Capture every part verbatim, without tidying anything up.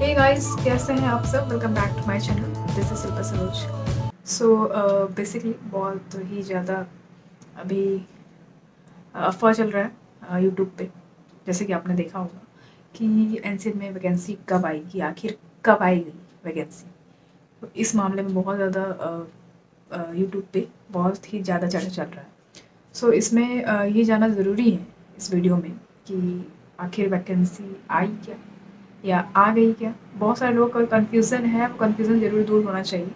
Hey guys, कैसे हैं आप सब। Welcome back to my channel, this is Shilpa Saroj. So basically बहुत ही ज़्यादा अभी अफवाह चल रहा है यूट्यूब पे, जैसे कि आपने देखा होगा कि एनसीएल में वैकेंसी कब आएगी, आखिर कब आएगी वैकेंसी। तो इस मामले में बहुत ज़्यादा यूट्यूब पे बहुत ही ज़्यादा चर्चा चल रहा है। सो so, इसमें uh, ये जानना ज़रूरी है इस वीडियो में कि आखिर वैकेंसी आई क्या या आ गई क्या। बहुत सारे लोगों का कन्फ्यूज़न है, वो कन्फ्यूज़न ज़रूर दूर होना चाहिए।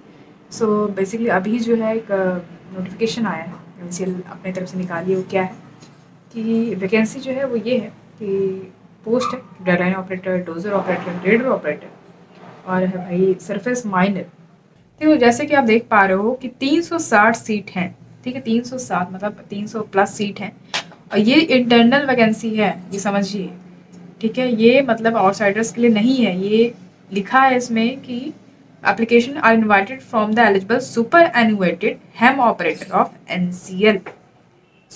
सो so, बेसिकली अभी जो है एक नोटिफिकेशन आया है, एन सी एल अपने तरफ से निकाली है। वो क्या है कि वैकेंसी जो है वो ये है कि पोस्ट है deadline operator, dozer operator, raider operator और है भाई सरफेस माइनर। तो जैसे कि आप देख पा रहे हो कि तीन सौ साठ सीट हैं, ठीक है, तीन सौ साठ मतलब तीन सौ प्लस सीट हैं। और ये इंटरनल वैकेंसी है, ये समझिए, ठीक है। ये मतलब आउटसाइडर्स के लिए नहीं है। ये लिखा है इसमें कि application are invited from the eligible superannuated Hem operator of NCL.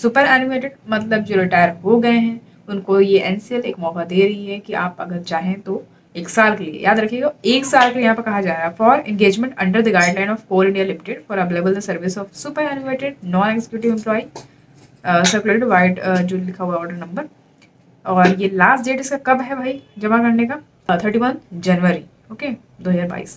Superannuated मतलब जो रिटायर हो गए हैं उनको ये एनसीएल एक मौका दे रही है कि आप अगर चाहें तो एक साल के लिए, याद रखिएगा एक साल के लिए यहाँ पर कहा जा रहा है, for engagement under the guideline of coal India limited for available the service of superannuated non executive employee circulated wide जो लिखा हुआ ऑर्डर नंबर। और ये लास्ट डेट इसका कब है भाई जमा करने का, इकतीस जनवरी ओके दो हज़ार बाईस।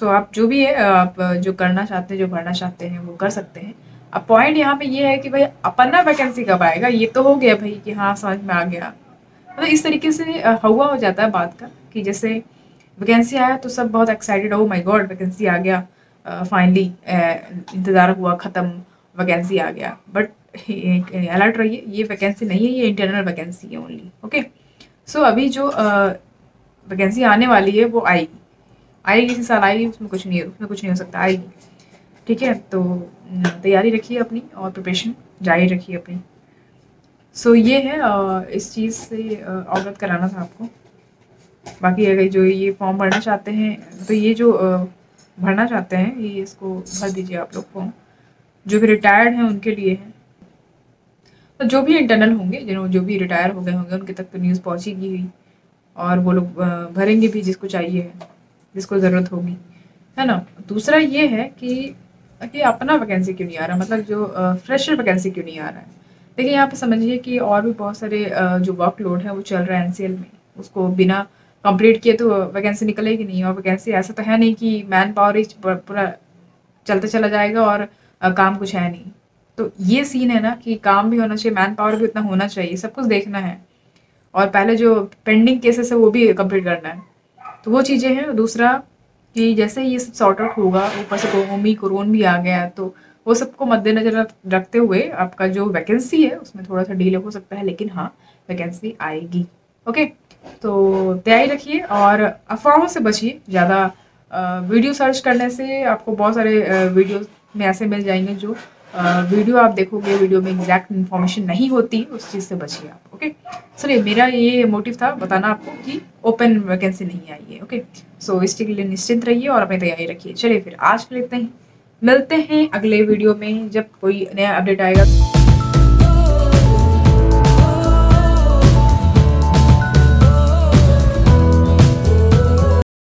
सो आप जो भी है, आप जो करना चाहते हैं, जो भरना चाहते हैं वो कर सकते हैं। अब पॉइंट यहाँ पे ये है कि भाई अपना वैकेंसी कब आएगा, ये तो हो गया भाई कि हाँ समझ में आ गया। मतलब तो इस तरीके से हवा हो जाता है बात का कि जैसे वैकेंसी आया तो सब बहुत excited, oh my god vacancy आ गया, फाइनली इंतज़ार हुआ ख़त्म, वैकेंसी आ गया। बट अलर्ट रहिए, ये वैकेंसी नहीं है, ये इंटरनल वैकेंसी है ओनली। ओके सो अभी जो वैकेंसी आने वाली है वो आएगी, आएगी इसी साल आएगी, उसमें कुछ नहीं है, उसमें कुछ नहीं हो सकता, आएगी, ठीक है। तो तैयारी रखिए अपनी और प्रिपरेशन जारी रखिए अपनी। सो so, ये है, आ, इस चीज़ से अवगत कराना था आपको। बाकी अगर जो ये फॉर्म भरना चाहते हैं तो ये जो आ, भरना चाहते हैं ये इसको भर दीजिए आप लोग फॉर्म। जो भी रिटायर्ड हैं उनके लिए है, तो जो भी इंटरनल होंगे, जिन्होंने जो भी रिटायर हो गए होंगे उनके तक तो न्यूज़ पहुंचेगी ही और वो लोग भरेंगे भी, जिसको चाहिए है, जिसको ज़रूरत होगी, है ना। दूसरा ये है कि कि अपना वैकेंसी क्यों नहीं आ रहा, मतलब जो फ्रेशर वैकेंसी क्यों नहीं आ रहा है। देखिए यहाँ पे समझिए कि और भी बहुत सारे जो वर्कलोड है वो चल रहा है एनसीएल में, उसको बिना कंप्लीट किए तो वैकेंसी निकलेगी नहीं। और वैकेंसी ऐसा तो है नहीं कि मैन पावर ही पूरा चलता चला जाएगा और काम कुछ है नहीं। तो ये सीन है ना कि काम भी होना चाहिए, मैन पावर भी उतना होना चाहिए, सब कुछ देखना है और पहले जो पेंडिंग केसेस है वो भी कंप्लीट करना है। तो वो चीज़ें हैं। दूसरा कि जैसे ये सब सॉर्ट आउट होगा, ऊपर से कोमी कोरोन भी आ गया, तो वो सबको मद्देनजर रखते हुए आपका जो वैकेंसी है उसमें थोड़ा सा डीले हो सकता है, लेकिन हाँ वैकेंसी आएगी। ओके तो तैयारी रखिए और अफवाहों से बचिए। ज़्यादा वीडियो सर्च करने से आपको बहुत सारे वीडियो में ऐसे मिल जाएंगे जो वीडियो आप देखोगे, वीडियो में एग्जैक्ट इन्फॉर्मेशन नहीं होती, उस चीज़ से बचिए आप। ओके चलिए, मेरा ये मोटिव था बताना आपको कि ओपन वैकेंसी नहीं आई है। ओके सो इसके लिए निश्चिंत रहिए और अपनी तैयारी रखिए। चलिए फिर आज के लिए इतना ही, मिलते हैं अगले वीडियो में जब कोई नया अपडेट आएगा।